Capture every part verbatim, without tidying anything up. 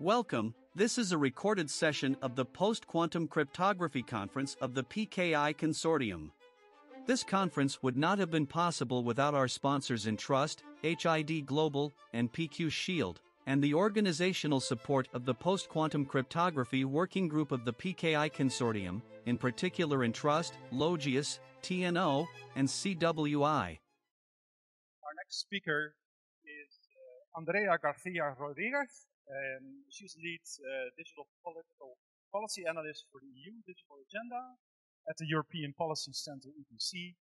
Welcome, this is a recorded session of the Post-Quantum Cryptography Conference of the P K I Consortium. This conference would not have been possible without our sponsors Entrust, H I D Global, and P Q Shield, and the organizational support of the Post-Quantum Cryptography Working Group of the P K I Consortium, in particular Entrust, Logius, T N O, and C W I. Our next speaker is uh, Andrea Garcia Rodriguez. Um, she's lead uh, digital political policy analyst for the E U Digital Agenda at the European Policy Center, E P C,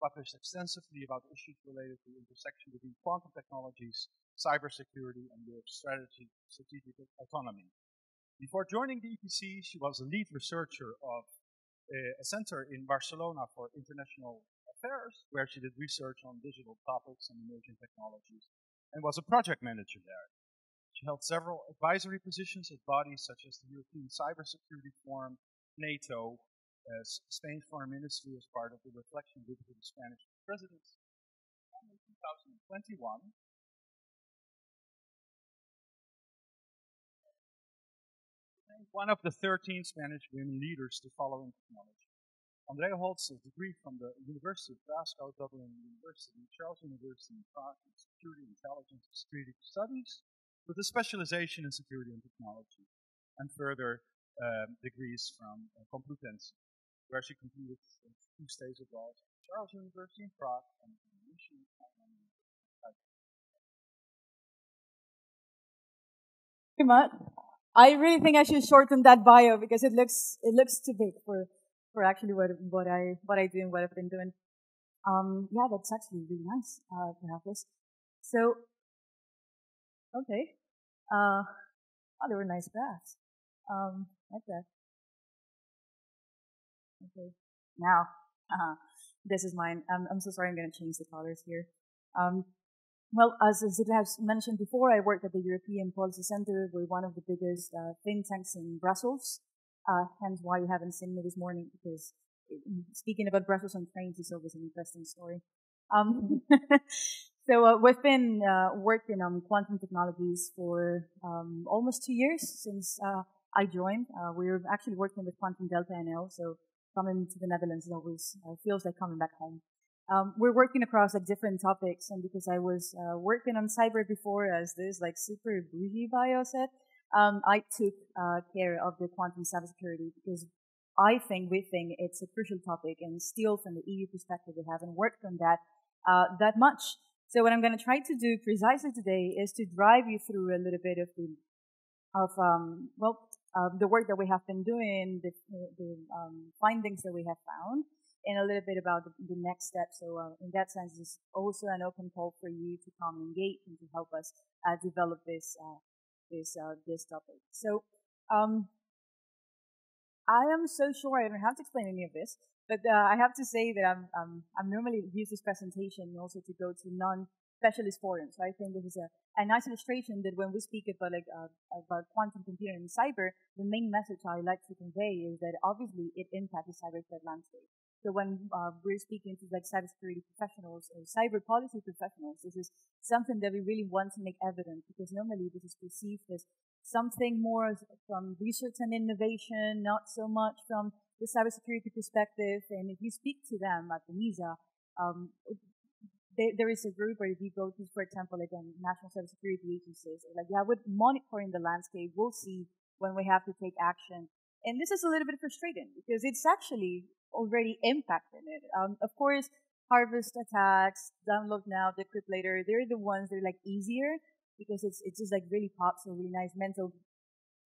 published extensively about issues related to the intersection between quantum technologies, cybersecurity, and Europe's strategy, strategic autonomy. Before joining the E P C, she was a lead researcher of uh, a center in Barcelona for international affairs, where she did research on digital topics and emerging technologies, and was a project manager there. She held several advisory positions at bodies such as the European Cybersecurity Forum, NATO, as Spain's foreign ministry as part of the reflection group of the Spanish presidency. And in twenty twenty-one, one of the thirteen Spanish women leaders to follow in technology. Andrea holds a degree from the University of Glasgow, Dublin University, Charles University in France in Security, Intelligence, and Strategic Studies, with a specialization in security and technology, and further Um, degrees from uh, Complutense, where she completed uh, two stays abroad at Charles University in Prague and the Commission Thank you, Matt. I really think I should shorten that bio because it looks it looks too big for for actually what what I what I do and what I've been doing. Um, yeah, that's actually really nice uh, to have this. So, okay, uh, oh, they were nice graphs. Um, like that. Okay. Now, uh-huh. This is mine. I'm, I'm so sorry. I'm going to change the colors here. Um, well, as Zita has mentioned before, I work at the European Policy Center. We're one of the biggest uh, think tanks in Brussels. Uh, hence why you haven't seen me this morning, because speaking about Brussels on trains is always an interesting story. Um, so uh, we've been uh, working on quantum technologies for um, almost two years since uh, I joined. Uh, we were actually working with Quantum Delta N L, so coming to the Netherlands always uh, feels like coming back home. Um, we're working across like different topics, and because I was uh, working on cyber before, as this like super bougie bio said, um, I took uh, care of the quantum cybersecurity because I think we think it's a crucial topic, and still from the E U perspective, we haven't worked on that uh, that much. So what I'm going to try to do precisely today is to drive you through a little bit of the of um, well. Uh, the work that we have been doing, the, the um, findings that we have found, and a little bit about the, the next steps. So uh, in that sense, it's also an open call for you to come and engage and to help us uh, develop this uh, this uh, this topic. So um, I am so sure I don't have to explain any of this, but uh, I have to say that I'm um, I'm normally use this presentation also to go to non specialist forums. So I think this is a, a nice illustration that when we speak about like uh, about quantum computing and cyber, the main message I like to convey is that obviously it impacts the cyber threat landscape. So when uh, we're speaking to like cybersecurity professionals or cyber policy professionals, this is something that we really want to make evident because normally this is perceived as something more from research and innovation, not so much from the cybersecurity perspective. And if you speak to them at the MISA, um, They, there is a group where if you go to, for example, like um, national cybersecurity agencies, like, yeah, we're monitoring the landscape. We'll see when we have to take action. And this is a little bit frustrating because it's actually already impacting it. Um, of course, harvest attacks, download now, decrypt later, they're the ones that are like easier because it's, it's just like really pops a really nice mental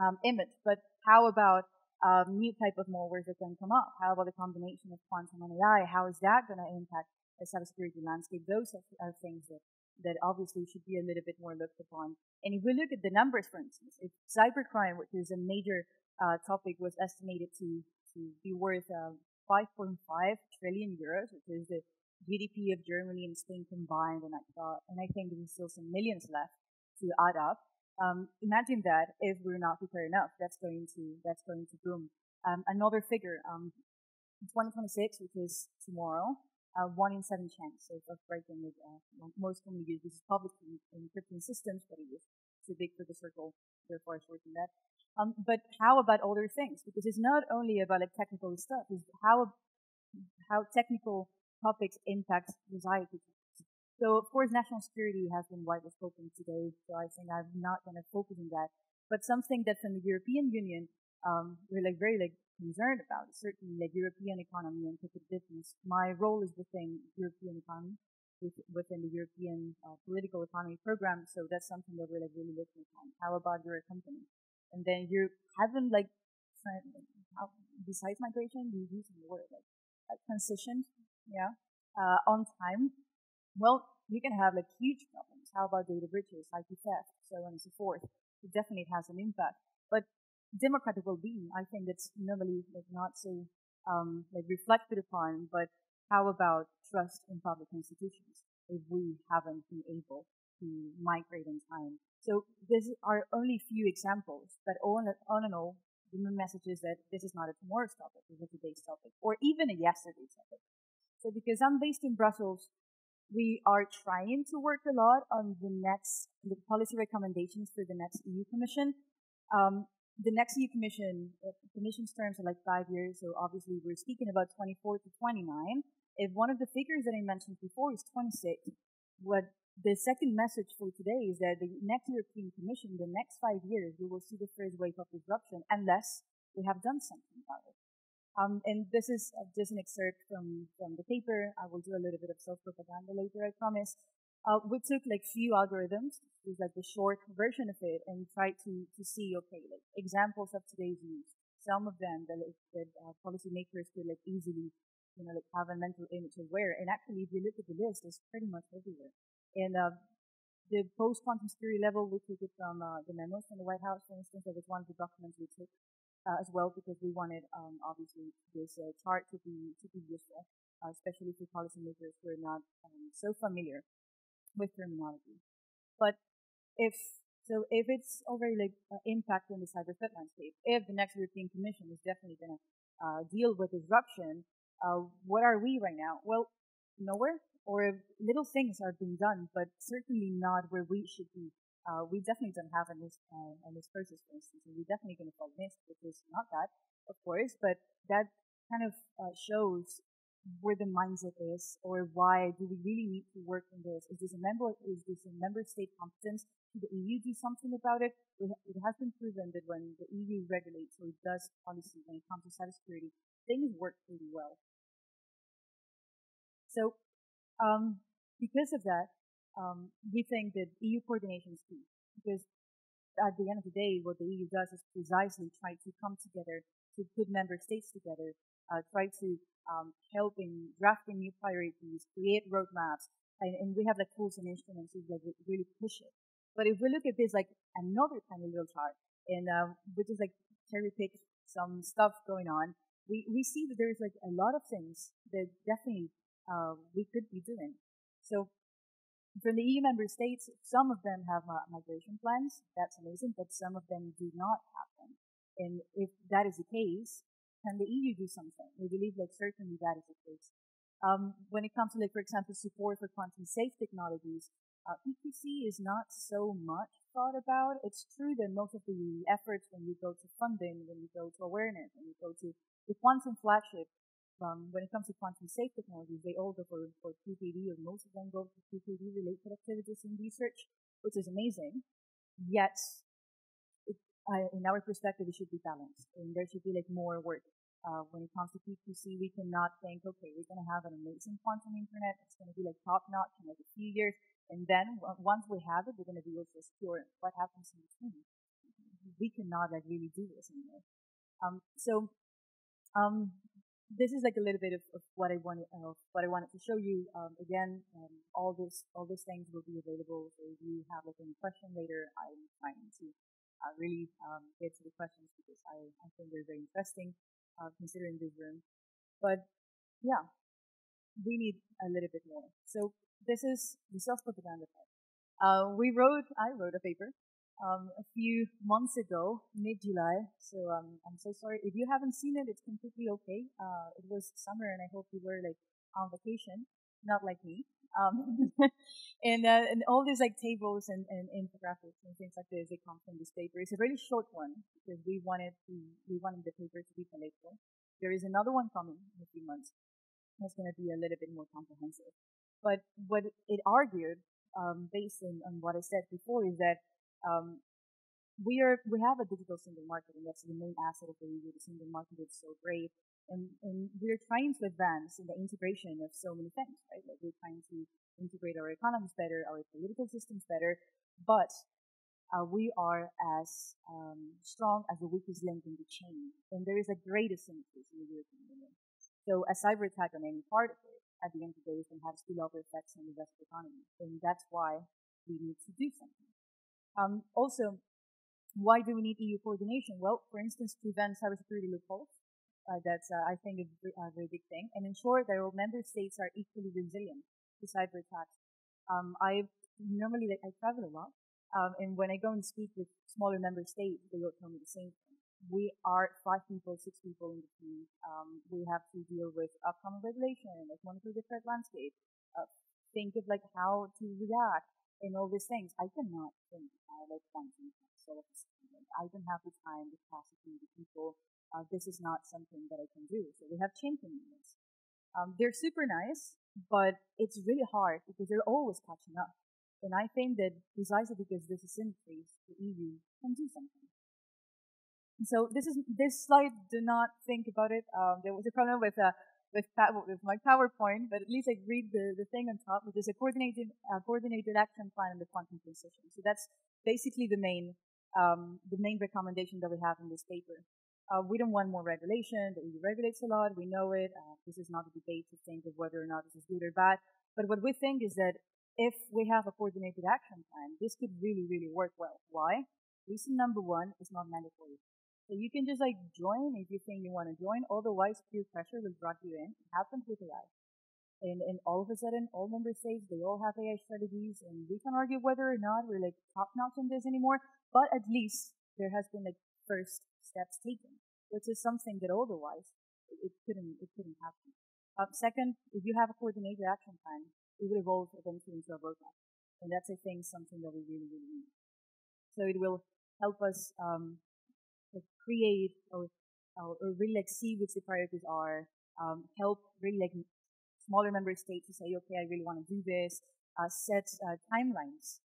um, image. But how about um, new type of malware that can come up? How about the combination of quantum and A I? How is that going to impact the cybersecurity landscape? Those are, are things that, that obviously should be a little bit more looked upon. And if we look at the numbers, for instance, if cybercrime, which is a major uh, topic, was estimated to, to be worth uh, five point five trillion euros, which is the G D P of Germany and Spain combined, and I, uh, and I think there's still some millions left to add up. Um, imagine that if we're not prepared enough, that's going to that's going to boom. Um, another figure, um, twenty twenty-six, which is tomorrow. Uh, one in seven chance of, of breaking with uh, most commonly used. This is public in encryption systems, but it is too big for the circle. therefore I shortened that. Um, but how about other things? Because it's not only about like, technical stuff, it's how, how technical topics impact society. So, of course, national security has been widely spoken today, so I think I'm not going to focus on that. But something that from the European Union, um, we're like very like concerned about, certainly like European economy and competitiveness. My role is within European economy, within the European uh, political economy program, so that's something that we're like really looking at. How about your company? And then you haven't like, besides migration, you're using the word like, like transitioned, yeah, uh, on time. Well, you can have like huge problems. How about data breaches, I P theft, so on and so forth. It definitely has an impact. But democratic well-being, I think that's normally like not so um, like reflected upon. But how about trust in public institutions if we haven't been able to migrate in time? So these are only few examples. But all on and all, the message is that this is not a tomorrow's topic, it's a today's topic, or even a yesterday's topic. So because I'm based in Brussels, we are trying to work a lot on the next the policy recommendations for the next E U Commission. Um, the next E U Commission, uh, Commission's terms are like five years, so obviously we're speaking about twenty-four to twenty-nine. If one of the figures that I mentioned before is twenty-six, what the second message for today is that the next European Commission, the next five years, we will see the first wave of disruption unless we have done something about it. Um, and this is just an excerpt from, from the paper. I will do a little bit of self-propaganda later, I promise. Uh, we took like few algorithms, is like the short version of it, and tried to, to see, okay, like examples of today's use. Some of them that, that uh, policymakers could like easily, you know, like have a mental image of where. And actually, if you look at the list, it's pretty much everywhere. And uh, the post-quantum security level, we took it from uh, the memos from the White House, for instance. That was one of the documents we took. Uh, as well, because we wanted, um, obviously, this uh, chart to be to be useful, uh, especially for policymakers who are not um, so familiar with terminology. But if so, if it's already like uh, impacting the cyber threat landscape, if the next European Commission is definitely going to uh, deal with disruption, uh, what are we right now? Well, nowhere, or little things are being done, but certainly not where we should be. Uh, we definitely don't have a NIS, uh, a NIS process, for instance, and we're definitely going to follow NIS, which is not that, of course, but that kind of uh, shows where the mindset is, or why do we really need to work on this? Is this a member, is this a member state competence? Should the E U do something about it? It, it has been proven that when the E U regulates or does policy when it comes to cybersecurity, things work really well. So, um, because of that, Um, we think that E U coordination is key, because at the end of the day, what the E U does is precisely try to come together, to put member states together, uh, try to um, help in drafting new priorities, create roadmaps, and, and we have like tools and instruments to like, really push it. But if we look at this like another tiny little chart, and uh, we just like cherry pick some stuff going on, we we see that there's like a lot of things that definitely uh, we could be doing. So. From the E U member states, some of them have migration plans. That's amazing, but some of them do not have them. And if that is the case, can the E U do something? We believe that certainly that is the case. Um, when it comes to, like, for example, support for quantum-safe technologies, uh, P Q C is not so much thought about. It's true that most of the efforts, when you go to funding, when you go to awareness, when you go to the quantum flagship, Um, when it comes to quantum-safe technologies, they all go for, for Q K D, or most of them go for Q K D-related activities in research, which is amazing. Yet, it, I, in our perspective, it should be balanced, and there should be like more work. Uh, when it comes to P Q C, we cannot think, okay, we're going to have an amazing quantum internet, it's going to be like top-notch in like a few years, and then once we have it, we're going to be also secure. What happens in between? We cannot like really do this anymore. Um, so, um, This is like a little bit of, of what I wanted, uh, what I wanted to show you. Um, again, um, all this, all these things will be available. So if you have like any question later, I'm trying to uh, really um, get to the questions, because I, I think they're very interesting, uh, considering this room. But yeah, we need a little bit more. So this is the self-propaganda part. Uh, we wrote, I wrote a paper Um, a few months ago, mid-July, so um, I'm so sorry. If you haven't seen it, it's completely okay. Uh, it was summer, and I hope you were like on vacation, not like me. Um, and, uh, and all these like tables and, and infographics and things like this, they come from this paper. It's a really short one because we wanted to, we wanted the paper to be collectible. There is another one coming in a few months. That's going to be a little bit more comprehensive. But what it argued, um, based on, on what I said before, is that um, we are we have a digital single market, and that's the main asset of the E U. The single market is so great, and and we're trying to advance in the integration of so many things, right? Like we're trying to integrate our economies better, our political systems better, but uh, we are as um, strong as the weakest link in the chain, and there is a great asymmetry in the European Union. So a cyber attack on any part of it, at the end of the day, is going to have spillover effects on the rest of the economy. And that's why we need to do something. Um, also, why do we need E U coordination? Well, for instance, prevent cybersecurity loopholes. Uh, that's, uh, I think, a, a very big thing. And ensure that all member states are equally resilient to cyber attacks. Um, I normally, I travel a lot. Um, and when I go and speak with smaller member states, they all tell me the same thing. We are five people, six people in the team. Um, we have to deal with upcoming regulation, like monitor the threat landscape, uh, think of like how to react, and all these things. I cannot think uh, like quantum sort of like, I don't have the time, the capacity, the people. Uh, this is not something that I can do. So we have chain commitments. Um, they're super nice, but it's really hard because they're always catching up. And I think that precisely because this is in place, the E U can do something. So this is this slide. Do not think about it. Um, there was a problem with uh, with, with my PowerPoint, but at least I read the, the thing on top, which is a coordinated uh, coordinated action plan on the quantum transition. So that's basically the main um, the main recommendation that we have in this paper. Uh, we don't want more regulation. The E U regulates a lot. We know it. Uh, this is not a debate to think of whether or not this is good or bad. But what we think is that if we have a coordinated action plan, this could really really work well. Why? Reason number one is not mandatory. So you can just like join if you think you want to join. Otherwise, peer pressure will drag you in. It happens with A I, and and all of a sudden, all member states they all have A I strategies, and we can argue whether or not we're like top notch on this anymore. But at least there has been like first steps taken, which is something that otherwise it, it couldn't it couldn't happen. Um, second, if you have a coordinated action plan, it will evolve eventually into a roadmap, and that's I think something that we really really need. So it will help us. Um, create or, or, or really like see which the priorities are, um, help really like smaller member states to say, okay, I really want to do this, uh, set uh, timelines,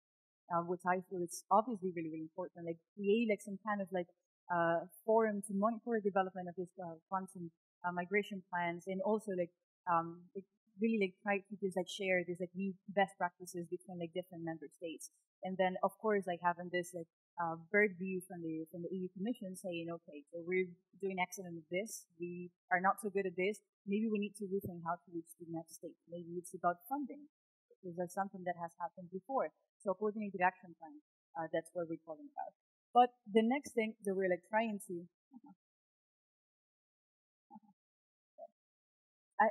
uh, which I feel is obviously really, really important, like create like some kind of like uh, forum to monitor the development of this uh, quantum uh, migration plans, and also like, um, like really like try to just like share these like new best practices between like different member states. And then of course like having this like Uh, bird view from the from the E U Commission saying, okay, so we're doing excellent at this, we are not so good at this, maybe we need to rethink how to reach the next stage. Maybe it's about funding, because that's something that has happened before. So coordinated action plan, uh, that's what we're talking about. But the next thing that we're like trying to, uh-huh. Uh-huh. I,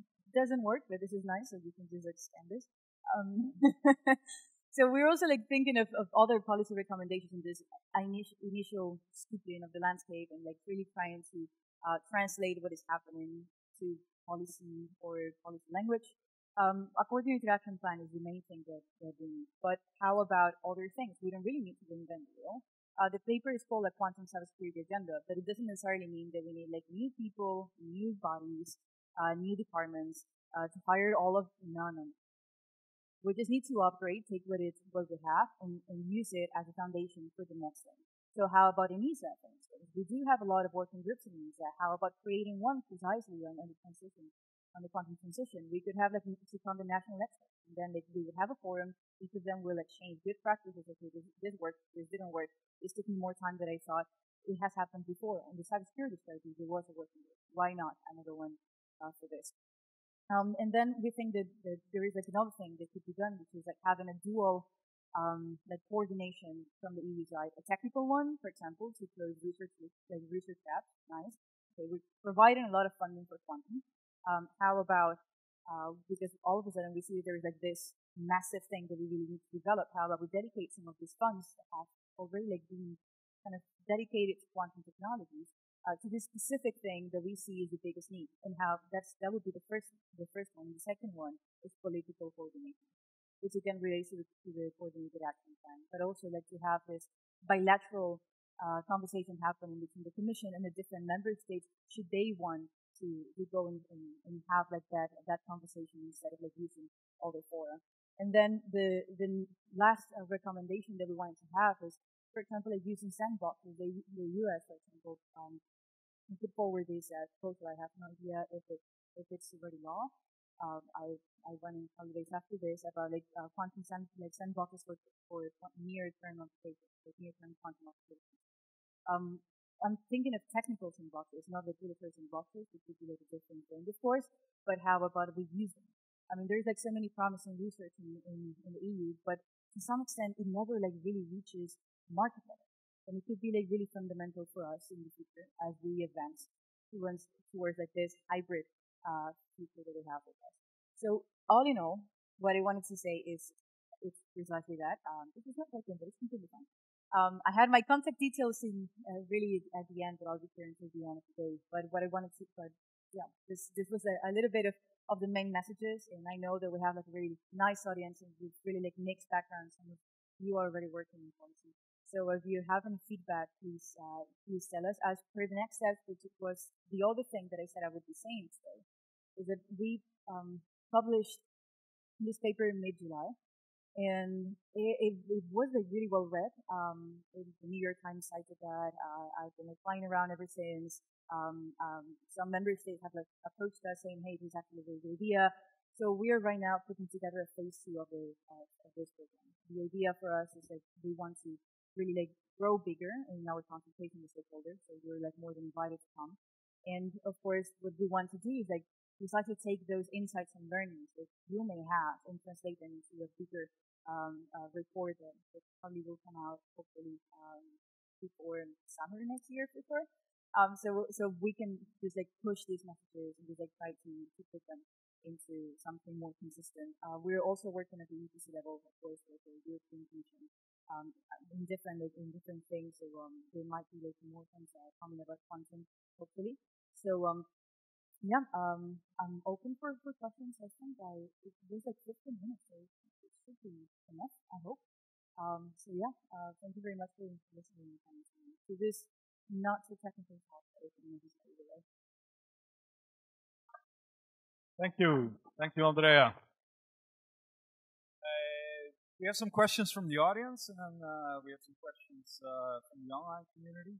it doesn't work, but this is nice, so you can just extend this. Um, So we're also like thinking of, of other policy recommendations in this initial, initial scooping of the landscape, and like really trying to uh, translate what is happening to policy or policy language. Um, a coordinated action plan is the main thing that we're doing. But how about other things? We don't really need to reinvent the wheel. Uh, the paper is called a Quantum Cybersecurity Agenda, but it doesn't necessarily mean that we need like new people, new bodies, uh, new departments uh, to hire all of none of them. We just need to upgrade, take what it what we have, and, and use it as a foundation for the next thing. So how about in MISA, for instance? We do have a lot of working groups in MISA. How about creating one precisely on, on the transition, on the quantum transition? We could have like to come the national experts, and then like, we would have a forum. Each of them will exchange good practices. Okay, this, this worked, this didn't work. It's taking more time than I thought. It has happened before. On the cybersecurity strategy, there was a working group. Why not another one uh, for this? Um, and then we think that, that there is like another thing that could be done, which is like having a dual um, like coordination from the E U side, a technical one, for example, to close research like research gaps. Nice. Okay, we're providing a lot of funding for quantum. Um, how about uh, because all of a sudden we see that there is like this massive thing that we really need to develop. How about we dedicate some of these funds that have already like been kind of dedicated to quantum technologies uh, to this specific thing that we see is the biggest need, and how that's that would be the first the first one. And the second one is political coordination, which again relates to the, to the coordinated action plan, but also like to have this bilateral uh, conversation happening between the Commission and the different member states, should they want to, to go and, and, and have like that that conversation instead of like using all the fora. And then the the last uh, recommendation that we wanted to have is, for example, like using sandboxes. The, the U S, for example, um, put forward this uh, proposal. I have no idea if it if it's already law. Um, I I went on holidays after this about like uh, quantum sand like sandboxes for for near term applications, like near term quantum applications. Um, I'm thinking of technical sandboxes, not the regulatory sandboxes, which would be like a different thing, of course. But how about we use them? I mean, there's like so many promising research in in, in the E U, but to some extent, it never like really reaches market level, and it could be like really fundamental for us in the future as we advance towards towards like this hybrid uh future that we have with us. So all in all, what I wanted to say is it's precisely that. Um it is not like them, but it's completely fine. Um I had my contact details in uh, really at the end, but I'll be here until the end of the day. But what I wanted to but yeah, this this was a, a little bit of, of the main messages, and I know that we have like a really nice audience and with really like mixed backgrounds, and you are already working in policy. So if you have any feedback, please uh, please tell us. As per the next step, which was the other thing that I said I would be saying today, is that we um, published this paper in mid-July, and it, it, it was like really well read. Um, it, the New York Times cited that. Uh, I've been like flying around ever since. Um, um, some member states have like approached us saying, "Hey, this is actually a really good idea." So we are right now putting together a phase two of the uh, of this program. The idea for us is that we want to really like grow bigger in our consultation with stakeholders, so you're like more than invited to come. And of course, what we want to do is like precisely take those insights and learnings that you may have and translate them into a bigger um, uh, report that probably will come out hopefully um, before summer next year for sure. Um, so so we can just like push these messages and just like try to to put them into something more consistent. Uh, we're also working at the E P C level, of course, with the European Commission. Um, in different like, in different things, so um, there might be like more things uh, coming about quantum, hopefully. So um, yeah, um, I'm open for, for questions. I think I it, there's like fifteen minutes, so it should be enough, I hope. Um, so yeah, uh, thank you very much for listening to this not so technical talk. Thank you, thank you, Andrea. We have some questions from the audience, and then uh, we have some questions uh, from the online community.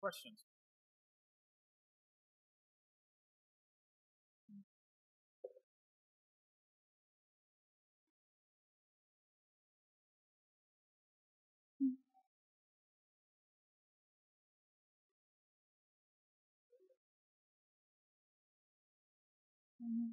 Questions? Mm-hmm. Mm-hmm.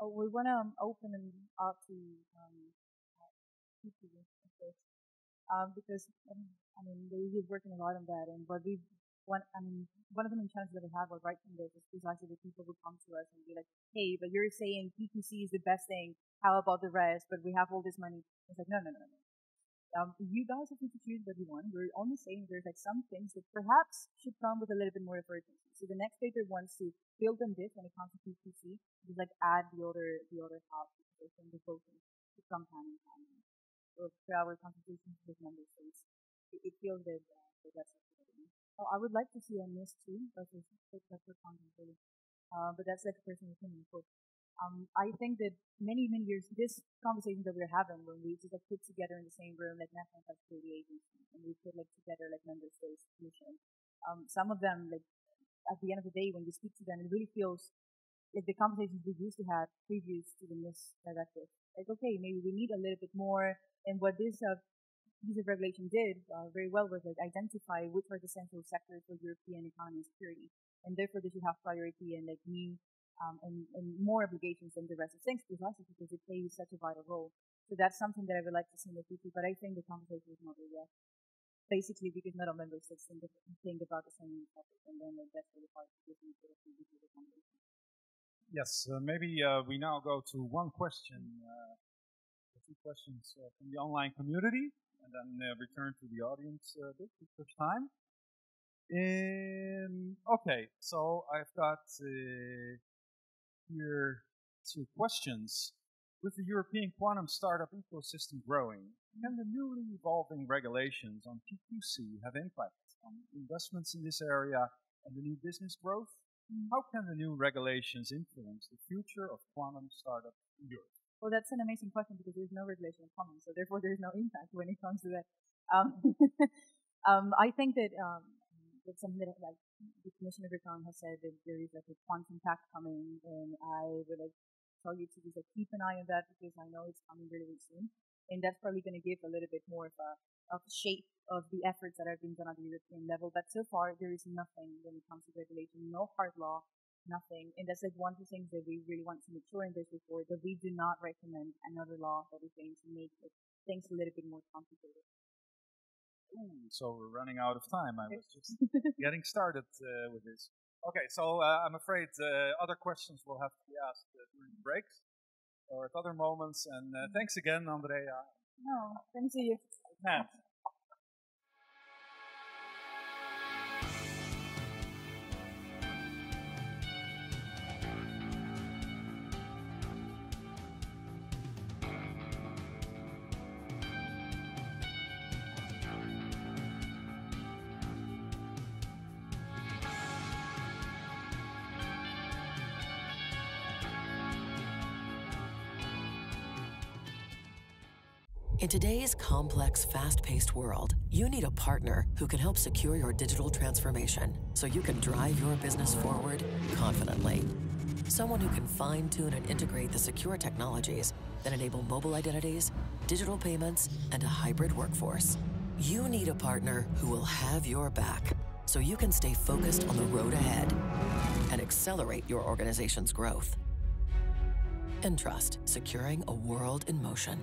Oh, we want to um, open them up to um, people, um, because um, I mean they are working a lot on that, and what we want, I mean, one of the main challenges that we have right from this is precisely the people who come to us and be like, "Hey, but you're saying P Q C is the best thing. How about the rest? But we have all this money." It's like, no, no, no, no. Um, you guys have to choose what you want. We're only saying there's like some things that perhaps should come with a little bit more of urgency. So the next paper wants to build on this when it comes to P Q C, just like add the other, the other half and the voting to come hand in hand. So for our consultations with member states, it, it feels that uh, that's happening. Oh, I would like to see a N I S too, but that's for content. Uh, but that's like a personal opinion. Um, I think that many, many years, this conversation that we're having when we just like put together in the same room, like national security agencies, and we put like together like member states, commission. Um, some of them like. At the end of the day, when you speak to them, it really feels like the conversations we used to have previous to the N I S directive. Like, okay, maybe we need a little bit more. And what this uh, piece of regulation did uh, very well was like identify which are the central sectors for European economy and security, and therefore they should have priority and like new um, and, and more obligations than the rest of things, precisely because it plays such a vital role. So that's something that I would like to see in the future, but I think the conversation is not there yet. Basically, because not all member states think, think about the same topic, and then that's really hard to get into the conversation. Yes, uh, maybe uh, we now go to one question, uh, two questions uh, from the online community, and then uh, return to the audience uh, a bit for time. Um, okay, so I've got uh, here two questions. With the European quantum startup ecosystem growing, can the newly evolving regulations on P Q C have impact on investments in this area and the new business growth? How can the new regulations influence the future of quantum startups in Europe? Well, that's an amazing question because there's no regulation in common, so therefore there's no impact when it comes to that. Um, um, I think that um, it's something that, like, the Commissioner Breton has said, that there is like a quantum pact coming, and I would like tell you to just like, keep an eye on that because I know it's coming really, really soon. And that's probably going to give a little bit more of a of shape of the efforts that are being done at the European level. But so far, there is nothing when it comes to regulation, no hard law, nothing. And that's like one of the things that we really want to mature in this report, that we do not recommend another law that is going to make it, things a little bit more complicated. Ooh, so we're running out of time. I was just getting started uh, with this. Okay, so uh, I'm afraid uh, other questions will have to be asked uh, during the breaks or at other moments. And uh, thanks again, Andrea. No, thanks to you. Yeah. In today's complex, fast-paced world, you need a partner who can help secure your digital transformation so you can drive your business forward confidently. Someone who can fine-tune and integrate the secure technologies that enable mobile identities, digital payments, and a hybrid workforce. You need a partner who will have your back so you can stay focused on the road ahead and accelerate your organization's growth. Entrust, securing a world in motion.